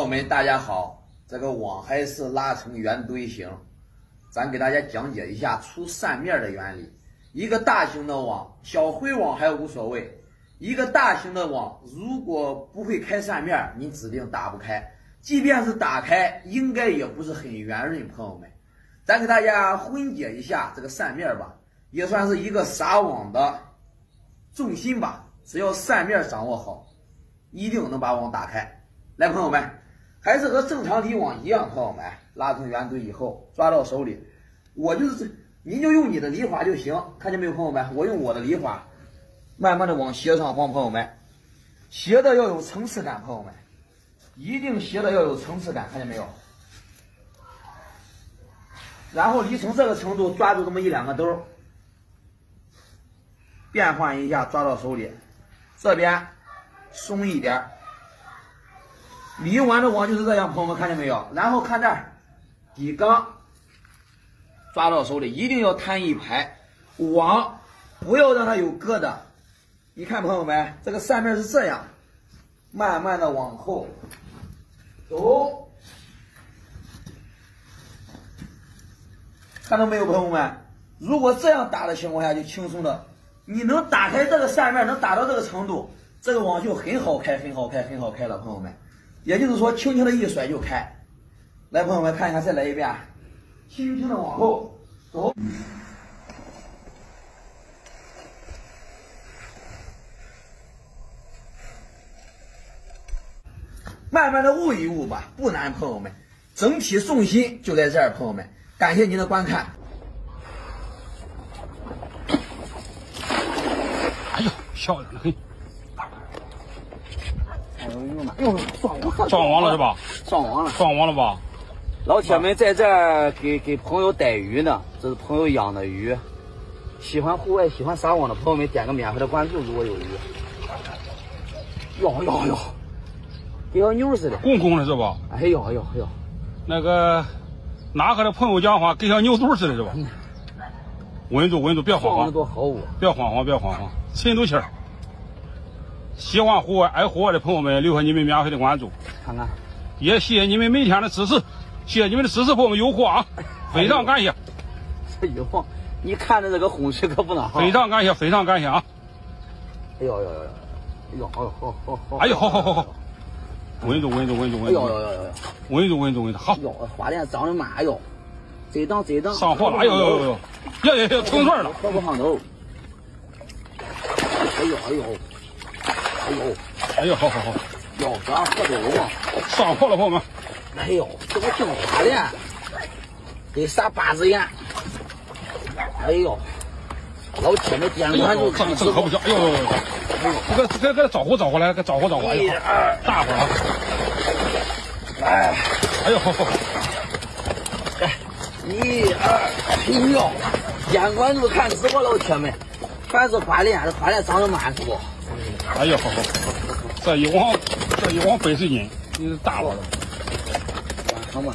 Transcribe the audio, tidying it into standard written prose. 友们，大家好！这个网还是拉成圆锥形，咱给大家讲解一下出扇面的原理。一个大型的网，小灰网还无所谓。一个大型的网，如果不会开扇面，你指定打不开。即便是打开，应该也不是很圆润。朋友们，咱给大家分解一下这个扇面吧，也算是一个撒网的重心吧。只要扇面掌握好，一定能把网打开。 来，朋友们，还是和正常离网一样，朋友们拉成圆锥以后抓到手里，您就用你的理法就行，看见没有，朋友们？我用我的理法，慢慢的往斜上方，朋友们，斜的要有层次感，朋友们，一定斜的要有层次感，看见没有？然后离成这个程度，抓住这么一两个兜，变换一下，抓到手里，这边松一点。 离完的网就是这样，朋友们看见没有？然后看这儿，底缸抓到手里一定要摊一排，网不要让它有疙瘩。你看，朋友们，这个扇面是这样，慢慢的往后走，看到没有，朋友们？如果这样打的情况下，就轻松的，你能打开这个扇面，能打到这个程度，这个网就很好开，很好开，很好开了，朋友们。 也就是说，轻轻的一甩就开。来，朋友们看一下，再来一遍，轻轻的往后走。慢慢的悟一悟吧，不难，朋友们。整体重心就在这儿，朋友们。感谢您的观看。哎呦，漂亮了嘿！ 哟，上网了是吧？上网了，上网了吧？老铁们在这儿给朋友逮鱼呢，这是朋友养的鱼。喜欢户外、喜欢撒网的朋友们，点个免费的关注，如果有鱼。哟哟哟，跟小妞似的，公公的是吧？哎呦哎呦哎呦，那个哪个的朋友讲话，跟小牛犊似的是吧？稳住稳住，别慌慌，别慌慌，别慌慌，沉住气儿。 喜欢户外、爱户外的朋友们，留下你们免费的关注，看看，也谢谢你们每天的支持，谢谢你们的支持，朋友们有货啊，非常感谢。这一晃，你看着这个红石可不能。非常感谢，非常感谢啊！哎呦呦呦呦，哎呦，好好好，哎呦，好好好好，稳住稳住稳住稳住，稳住稳住稳住，好。哟，花鲢长得慢，哎呦，这档这档上货了，哎呦呦呦，呀呀呀，成串了，可不上头。哎呦哎呦。 哎呦，哎呦，好好好，哟，咱喝酒了吗？上货了，朋友们。哎呦，这个挺花的，得撒八子盐。哎呦，老铁们点关注，这可不行。哎呦，这个招呼来，给招呼招呼。哎呦，大伙啊！哎，哎呦，好好。哎，1、2，哎呦，点关注看直播，老铁们，全是花鲢，这花鲢长得慢是不？ 哎呦，好好，这一网，这一网80斤，你是大了。晚上吧。